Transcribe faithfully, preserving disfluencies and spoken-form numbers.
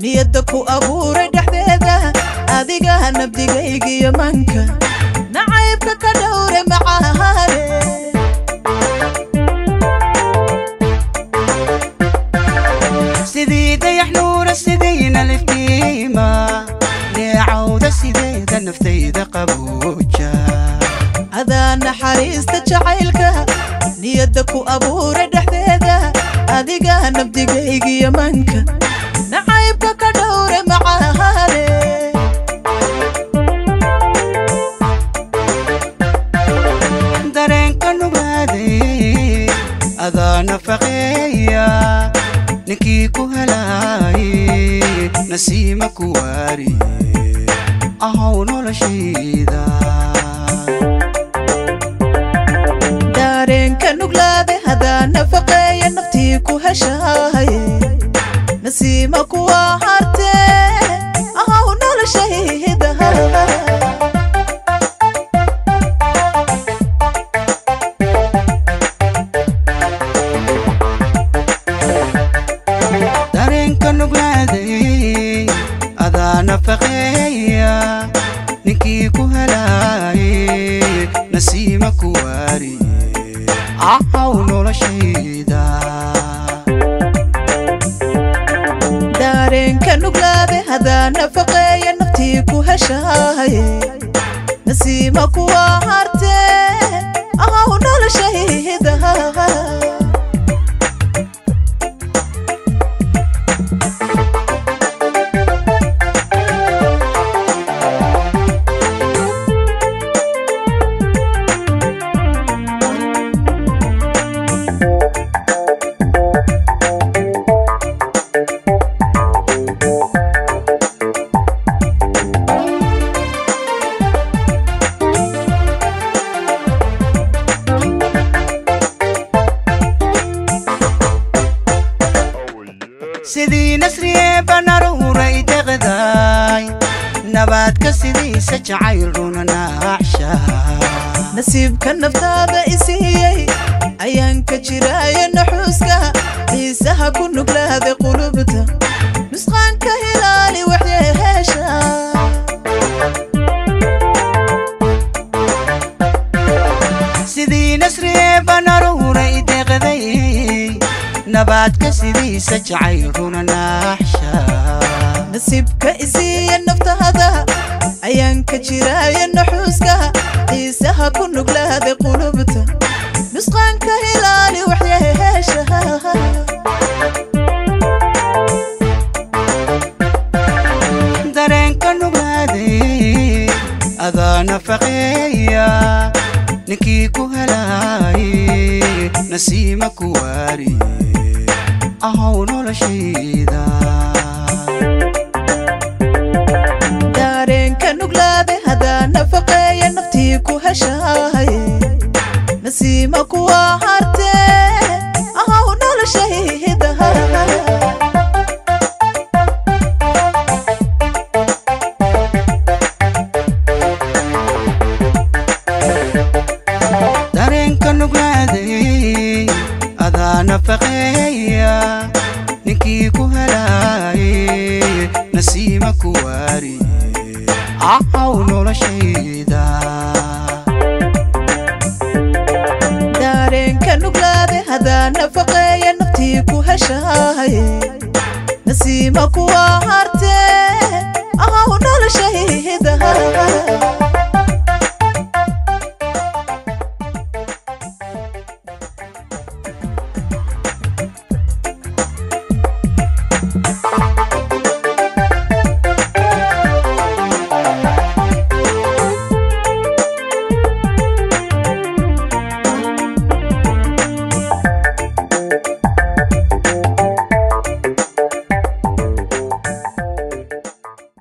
نيدك وأبو ردح بيذا أذيقها المبدقيقي يمنك نعيبك كدور معاها سديدة يحنور السدينة الفتيمة نعود السديدة نفتيدة قبوجة أذان حريص تشعيلك نيدك وأبو ردح بيذا أذيقها المبدقيقي يمنك نعيبك كدور معاها دارينك نبادي أذان فقية نكيكو هلاي نسيمك واري أهونو لشيدا دارينك نقلابي أذان فقية نفتيكو هشاي نسيمك وهرتي أهونو لشيدا فقيا نكيكو هلاي نسيمك واري أحاولو رشيدا دارين كنقلابي هذا نفقيا نفتيكو هشاي نسيمك وارتي أحاولو رشيدا سيدي نسري بناروري تغداي نباتك سيدي سجعيرون نعشا نسيبك النفتاب إسيي أيانك شرايا نحوسك ليسها كنك لها بقلوبته نسخانك هلالي وحيهاشا سيدي نسري بناروري تغداي نباتك سيدي سجعيرون نحشا نسيبك إزي النفط هذا أيانك شرايا نحوسك ليسها كنك لها بقلوبته نسخانك هلالي وحيهاشا دارينك نبادي أذان فقيا نكيكو هلاي نسيمك واري أهونو لشيدا دارين كنقلابي هذا نفقيا نفتيكو هشاي نسيمك وهرتي أهونو لشيدا دارين كنقلابي هذا نفقيا نكيكو هلاي نسيمك واري أحاولو رشيدا دارين كنقلابي هذا نفقيا نفتيكو هشاي نسيمك وهرتي أهونو لشيدا.